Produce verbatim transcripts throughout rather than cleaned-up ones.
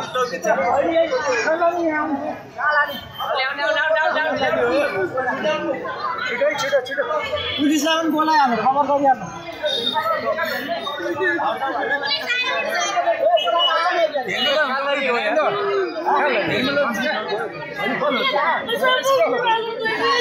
कसरी भएको थियो दिदी झडा चाहिँ सबैले भयो अ त्यहाँबाट चाहिँ म चाहिँ माथि साथीहरुसँग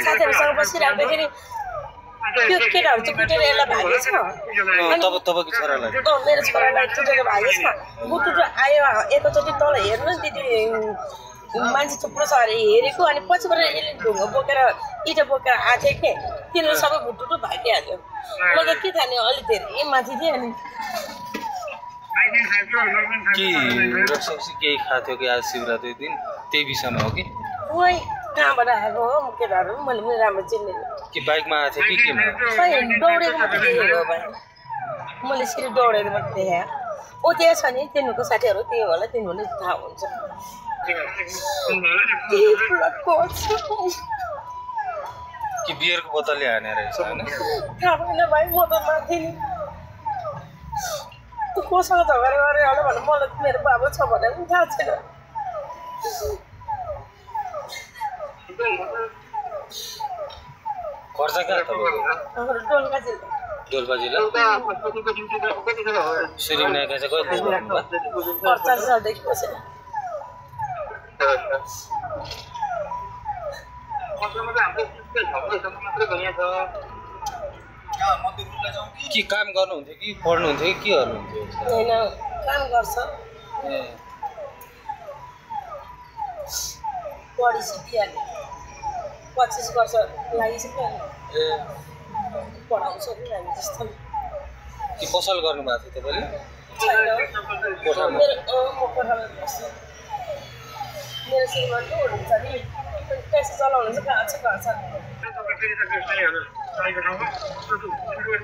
साथीहरुसँग बसिराख्दै खेरि त्यो केटाहरु चाहिँ कुटेर एला भागे छ तब तबको छोरालाई अ मेरो छोरालाई कुटेर भागे छ गुटुटु आयो एकचोटी तल हेर्नुस् दिदी मान्छे थुप्रो छ अरे हेरेको अनि पछिबाट एले ढुङ्गो बोकेर इटा बोकेर आथे के तिनीहरु सबै गुटुटु भागिहाल्यो म त के थाहा नि अलि धेरै माथि थिए अनि कि रक्सी केही खाथ्यो कि आज शिवरात्रि दिन त्यही विषयमा हो कि ओइ कहाँबाट आएको हो म केटाहरु मैले पनि राम्रो चिन्ने कि बाइकमा आथे कि केमा दौडेको मात्रै हो भाइ मैले सिरी दौडेको मात्रै देखे ओ त्यही छ नि तिनीहरुको साथीहरु त्यही होला तिनीहरुले थाहा हुन्छ कि बियरको बोतलले हाने रहेछ हैन थाहा भएन भाइ म त माथि नि कोसँग झगडा गरे होला भने मलाई मेरो बाबु छ भनेर पनि थाहा छैन खर्च कहाँ त हाम्रो डोलका जिल्ला डोलका जिल्ला श्रीनायका चाहिँ कति पचास हजार देखि कसरी कसमा त हाम्रो सिस्टम मात्र गनिया छ कि काम गर्नुहुन्थ्यो कि पढ्नुहुन्थ्यो कि के गर्नुहुन्थ्यो हैन काम गर्छ ए पढि सिकिहाले पच्चीस वर्ष लागिसक्यो ए पढाउँछ नि हामी जस्तो कि पसल गर्नु भएको थियो तपाईले मेरो म पढाउँदै बस्छु मेरो श्रीमानले हुन्छ नि त्यसै चलाउनुहुन्छ काछ काछ I don't know what to do. I don't know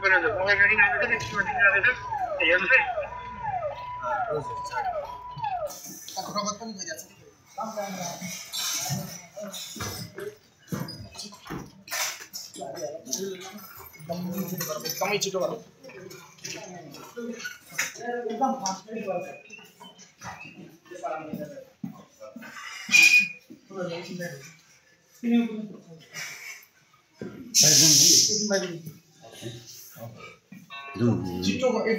what to do. I don't know. Saya belum beli. Jangan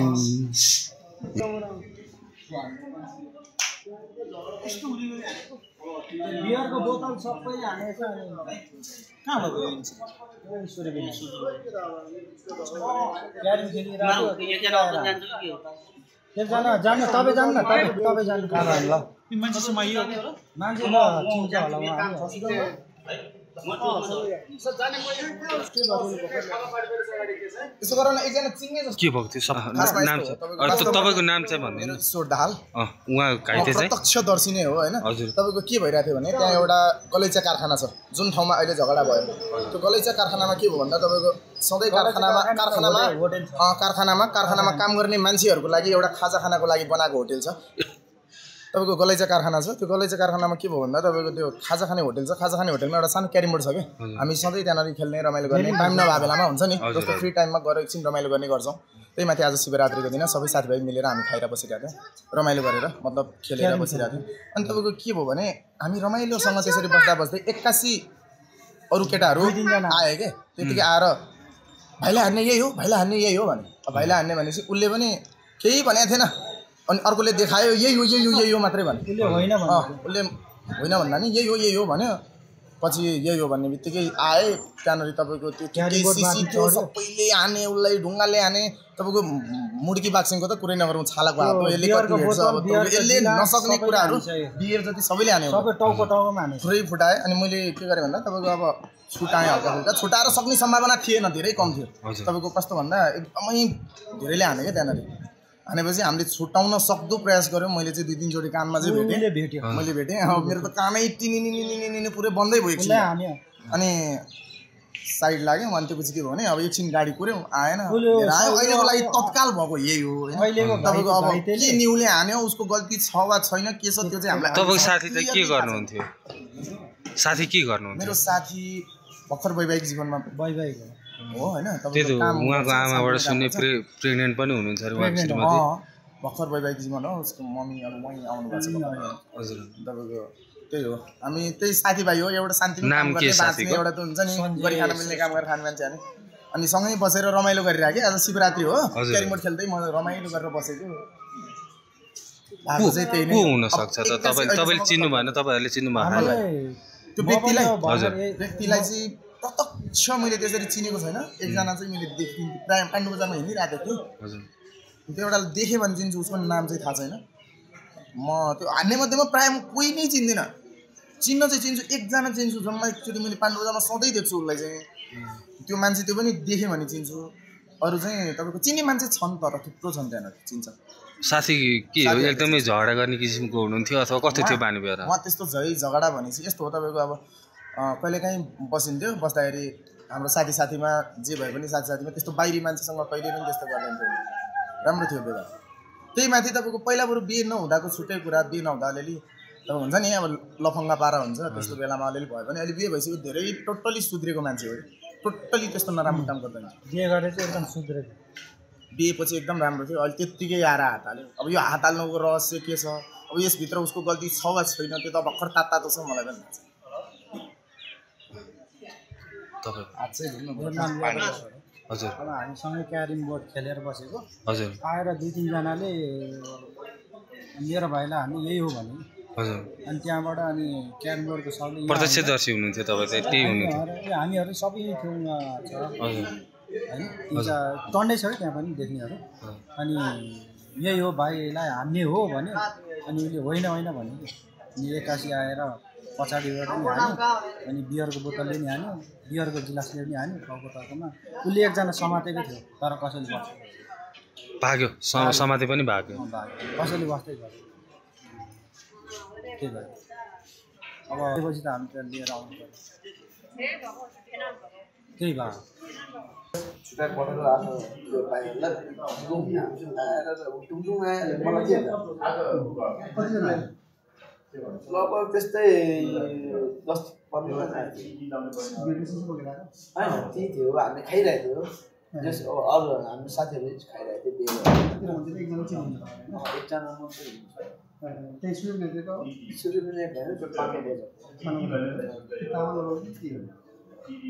यसो गर्न एकजना चिन्ने के भएको थियो सबै नाम छ तपाईको नाम चाहिँ भन्दिनु ईश्वर दाहाल अ उहाँ घाइते चाहिँ प्रत्यक्षदर्शी नै हो हैन तपाईको के भइरा थियो भने त्यहाँ एउटा गलैचा कारखाना छ जुन ठाउँमा अहिले झगडा भयो त्यो गलैचा कारखानामा के भयो भन्दा तपाईको सधैं कारखानामा कारखानामा अ कारखानामा कारखानामा काम गर्ने मान्छेहरुको लागि एउटा खाजा खानाको लागि बनाएको होटल छ तपाईको गलैचा कारखाना छ त्यो गलैचा कारखानामा के भयो भन्दा तपाईको त्यो खाजा खाने होटल छ खाजा खाने होटलमा एउटा सानो क्यारम बोर्ड छ के हामी सधैं त्यहाँनरि खेल्ने रमाइलो गर्ने टाइम नभए बेलामा हुन्छ नि जस्तो फ्री टाइममा गएर एकछिन रमाइलो गर्ने गर्छौं त्यही माथि आज शिवरात्रिको दिन सबै साथीभाइ मिलेर हामी खाइरा बसिरहेका थियौं रमाइलो गरेर मतलब खेलेर बसिरहेका थियौं अनि तपाईको के भयो भने हामी रमाइलोसँग त्यसरी बस्दा बस्दै एक्कासी अरु केटाहरु आए के त्यतिकै आएर भाइला हान्ने यही हो भाइला हान्ने यही हो भने अब भाइला हान्ने भनेपछि उल्ले पनि केही भनेको थिएन अनि अर्कोले देखायो यही हो यही हो यही हो मात्रै भन्यो उले होइन भन्यो उले होइन भन्दा नि यही हो यही हो भन्यो पछि यही हो भन्ने बित्तिकै आए त्यहाँनरि तपाईको त्यो केसीसी त्यो सबैले हाने उलाई ढुंगाले हाने तपाईको मुडकी बाक्सिङको त कुरै नगरौं छालाको हातले यसले कति भेट्छ अब यसले नसक्ने कुराहरु बियर जति सबैले हाने सबै टाउको टाउकोमा हाने थ्री फुटाए अनि मैले के गरे भन्दा तपाईको अब छुटाए हल्का हल्का छुटाएर सक्ने सम्भावना थिएन धेरै कम थियो तपाईको कस्तो भन्दा एकदमै धेरैले हाने के त्यहाँनरि भनेपछि हामीले छुटाउन सक्दो प्रयास गर्यौ मैले चाहिँ दुई तीन जोडी कानमा चाहिँ भेटे मैले भेटे अब मेरो त कामै टिनिनिनिनिनिन पुरै बन्दै भयो एकछिन अनि साइड लाग्यो अनि त्यसपछि के भयो भने अब एकछिन गाडी कुर्यो आएन आयो अहिलेको लागि तत्काल भएको यही हो हैन तपाईको अब के न्यूले हान्यो उसको गल्ती छ वा छैन के छ त्यो चाहिँ हामीलाई तपाईको साथी चाहिँ के गर्नुहुन्थ्यो साथी के गर्नुहुन्थ्यो मेरो साथी भक्खर वैवाहिक जीवनमा वैवाहिक हो हो हैन तपाईको काम उहाँको आमाबाट सुन्ने प्रेग्नेन्ट पनि हुनुहुन्छ रे उहाँको श्रीमती अ भक्खर वैवाहिक जीवन हो उसको मम्मी अब वही आउनु भएको छ हजुर तपाईको त्यही हो हामी त्यही साथीभाइ हो एउटा शान्तिमा काम गर्ने बाँच्ने एउटा त हुन्छ नि गरि खान मिल्ने काम गरेर खान मान्छे हामी अनि सँगै बसेर रमाइलो गरिराके आज शिवरात्रि हो क्यारम बोर्ड खेल्दै म रमाइलो गरेर बसेको भएको चाहिँ त्यही नै हुन सक्छ त तपाई तपाईले चिन्नु भएन तपाईहरुले चिन्नु भएन त्यो व्यक्तिलाई हजुर व्यक्तिलाई चाहिँ प्रत्यक्ष मैले त्यसरी चिनेको छैन एकजना चाहिँ मैले देखेँ प्राय पाण्डु बजारमा हिँडिरहेको थियो हजुर त्यो एउटा देखे भने चिन्छु उसको नाम चाहिँ थाहा छैन म त्यो हान्ने मध्येमा प्राय म कोही नै चिन्दिनँ चिन्न चाहिँ चिन्छु एकजना चिन्छु जम्मा एकचोटी मैले पाण्डु बजारमा सधैँ देख्छु उसलाई चाहिँ त्यो मान्छे त्यो पनि देखे भने चिन्छु अरु चाहिँ तपाईको चिन्ने मान्छे छन् तर थुप्रो छन् त्यहाँनिर चिन्छ साथी के हो एकदमै झगडा गर्ने किसिमको हुनुहुन्थ्यो अथवा कस्तो थियो बानी बेहोरा म त्यस्तो झै झगडा भनेपछि यस्तो हो तपाईको अब कहिलेकाहीँ बसिन्थ्यो बस्दाखेरि हाम्रो साथी साथीमा जे भए पनि साथी साथीमा त्यस्तो बाहिरी मान्छेसँग कहिले पनि त्यस्तो गर्दैन थियो राम्रो थियो बेला त्यही माथि तपाईँको पहिला बरु बिहे नहुँदाको छुट्टै कुरा बिहे नहुँदा अलिअलि अब हुन्छ नि अब लफङ्गा पारा हुन्छ त्यस्तो बेलामा अलिअलि भयो भने अहिले बिहे भइसक्यो धेरै टोटली सुध्रेको मान्छे हो टोटली त्यस्तो नराम्रो काम गर्दैन बिहे गरेर चाहिँ एकदम सुध्रेको बिहेपछि एकदम राम्रो थियो अहिले त्यत्तिकै आएर हात हाल्यो अब यो हात हाल्नुको रहस्य के छ अब यसभित्र उसको गल्ती छ वा छैन त्यो त भर्खर तातो छ मलाई पनि थाहा छ हजुर हामीसँगै क्यारम बोर्ड खेलेर बसेको हजुर आएर दुई तीनजनाले मेरो भाइलाई हामी यही हो भने हजुर अनि त्यहाँबाट अनि क्यारम बोर्डको सबले प्रत्यक्षदर्शी हुनुहुन्थ्यो तपाईँ चाहिँ त्यही हुनुहुन्थ्यो हामीहरू सबै थियौँ हजुर हैन टन्डै छ त्यहाँ पनि देख्नेहरू अनि यही हो भाइलाई हान्ने हो भन्यो अनि उसले होइन होइन भन्यो अनि एक्कासी आएर पछाडि गएर पनि हान्यो अनि बियरको बोतलले नि हान्यो बियरको गिलासले नि हान्यो टाउको टाउकोमा उसले एकजना समातेको थियो तर कसैले बस्यो भाग्यो समाते पनि भाग्यो कसैले बस्दै भयो के भयो अब त्यसपछि त हामी त लिएर आउनु पर्यो त्यही भयो छुट्टा पढेर आएको त्यो पाइला टुङटुङ आयो मलाई के कतिजना लगभग त्यस्तै दस पन्ध्र होइन त्यही थियो हामीले खाइरहेको थियो जस अरू हाम्रो साथीहरूले खाइरहेको थियो एकजना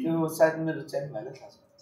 त्यो सायद मेरो चाहिँ भएन थाहा छ Chamber